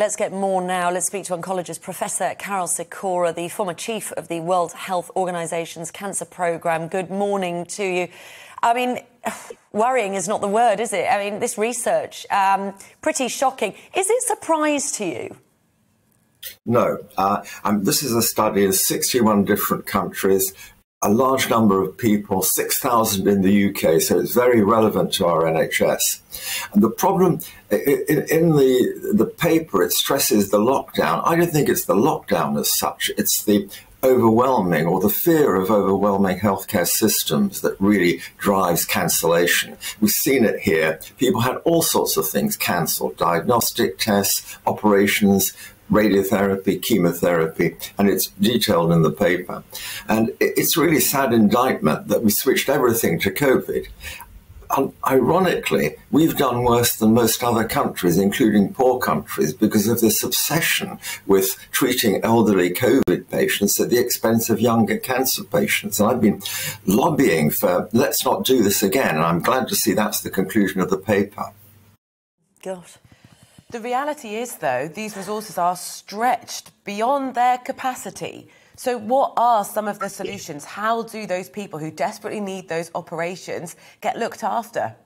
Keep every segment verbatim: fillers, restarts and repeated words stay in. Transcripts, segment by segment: Let's get more now. Let's speak to oncologist Professor Karol Sikora, the former chief of the World Health Organization's cancer program. Good morning to you. I mean, worrying is not the word, is it? I mean, this research, um, pretty shocking. Is it a surprise to you? No. Uh, um, this is a study in sixty-one different countries, a large number of people, six thousand in the U K, so it's very relevant to our N H S. And the problem, in the, the paper, it stresses the lockdown. I don't think it's the lockdown as such. It's the overwhelming or the fear of overwhelming healthcare systems that really drives cancellation. We've seen it here. People had all sorts of things cancelled, diagnostic tests, operations, radiotherapy, chemotherapy, and it's detailed in the paper. And it's really sad indictment that we switched everything to COVID. And ironically, we've done worse than most other countries, including poor countries, because of this obsession with treating elderly COVID patients at the expense of younger cancer patients. And I've been lobbying for, let's not do this again. And I'm glad to see that's the conclusion of the paper. God. The reality is, though, these resources are stretched beyond their capacity. So what are some of the solutions? How do those people who desperately need those operations get looked after?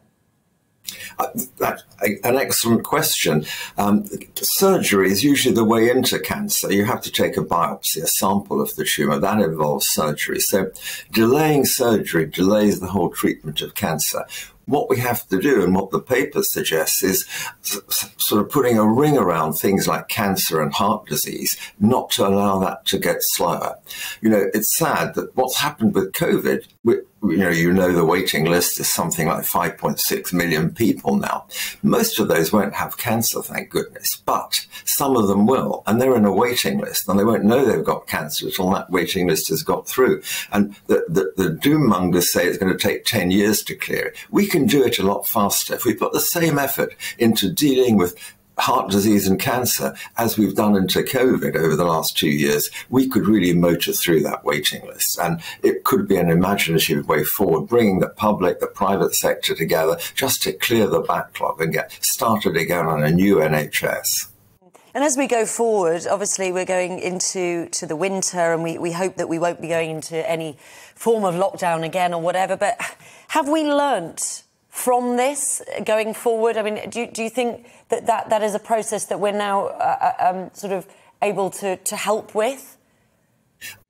Uh, that's a, an excellent question. Um, surgery is usually the way into cancer. You have to take a biopsy, a sample of the tumour. That involves surgery. So delaying surgery delays the whole treatment of cancer. What we have to do and what the paper suggests is sort of putting a ring around things like cancer and heart disease, not to allow that to get slower. You know, it's sad that what's happened with COVID, we, you know, you know the waiting list is something like five point six million people now. Most of those won't have cancer, thank goodness, but some of them will, and they're in a waiting list, and they won't know they've got cancer until that waiting list has got through. And the, the, the doommongers say it's going to take ten years to clear it. We can do it a lot faster if we put the same effort into dealing with heart disease and cancer as we've done into COVID over the last two years. We could really motor through that waiting list, and it could be an imaginative way forward, bringing the public, the private sector together just to clear the backlog and get started again on a new N H S. And as we go forward, obviously we're going into to the winter, and we, we hope that we won't be going into any form of lockdown again or whatever, but have we learnt from this going forward? I mean, do, do you think that, that that is a process that we're now uh, um, sort of able to, to help with?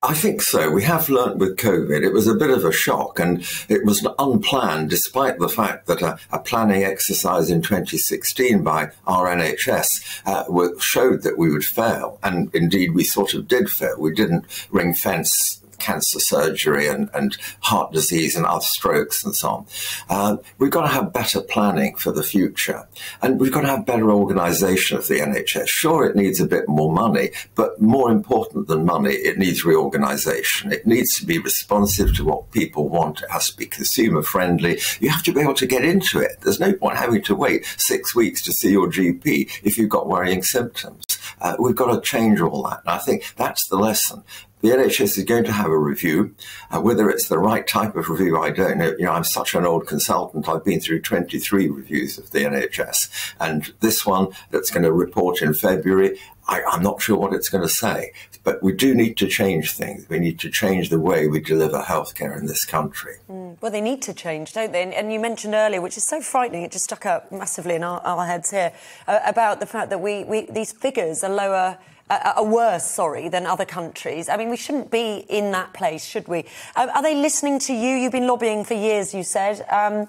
I think so. We have learnt with COVID. It was a bit of a shock, and it was unplanned, despite the fact that a, a planning exercise in twenty sixteen by our N H S uh, showed that we would fail. And indeed, we sort of did fail. We didn't ring fence cancer surgery and, and heart disease and other strokes and so on. Uh, we've got to have better planning for the future, and we've got to have better organisation of the N H S. Sure, it needs a bit more money, but more important than money, it needs reorganisation. It needs to be responsive to what people want. It has to be consumer friendly. You have to be able to get into it. There's no point having to wait six weeks to see your G P if you've got worrying symptoms. Uh, we've got to change all that, and I think that's the lesson. The N H S is going to have a review. Uh, whether it's the right type of review, I don't know. You know, I'm such an old consultant. I've been through twenty-three reviews of the N H S. And this one that's going to report in February, I, I'm not sure what it's going to say. But we do need to change things. We need to change the way we deliver healthcare in this country. Mm. Well, they need to change, don't they? And, and you mentioned earlier, which is so frightening, it just stuck up massively in our, our heads here, uh, about the fact that we, we these figures are lower... are worse, sorry, than other countries. I mean, we shouldn't be in that place, should we? Um, are they listening to you? You've been lobbying for years, you said. Um,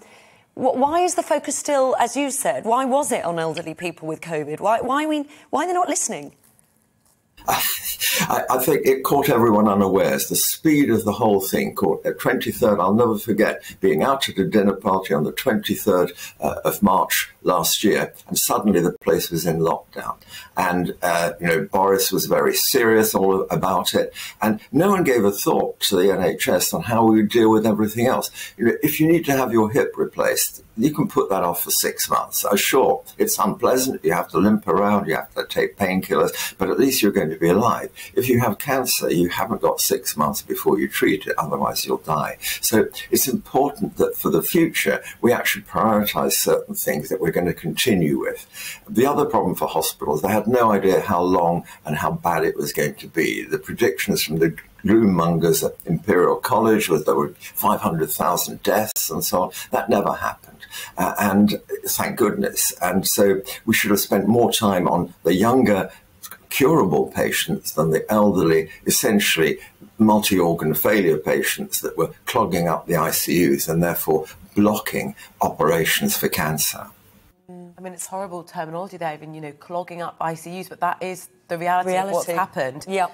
wh why is the focus still, as you said, why was it on elderly people with COVID? Why, why, we, why are they not listening? I, I think it caught everyone unawares. The speed of the whole thing caught at twenty-third. I'll never forget being out at a dinner party on the twenty-third uh, of March last year, and suddenly the place was in lockdown. And uh, you know, Boris was very serious all about it, and no one gave a thought to the N H S on how we would deal with everything else. You know, if you need to have your hip replaced, you can put that off for six months. So sure, it's unpleasant, you have to limp around, you have to take painkillers, but at least you're going to be alive. If you have cancer, you haven't got six months before you treat it, otherwise you'll die. So it's important that for the future, we actually prioritize certain things that we're going to continue with. The other problem for hospitals, they had no idea how long and how bad it was going to be. The predictions from the gloommongers at Imperial College was there were five hundred thousand deaths and so on. That never happened. Uh, and thank goodness. And so we should have spent more time on the younger curable patients than the elderly, essentially multi-organ failure patients that were clogging up the I C Us and therefore blocking operations for cancer. I mean, it's horrible terminology there, even, you know, clogging up I C Us, but that is the reality, reality. of what's happened. Yep.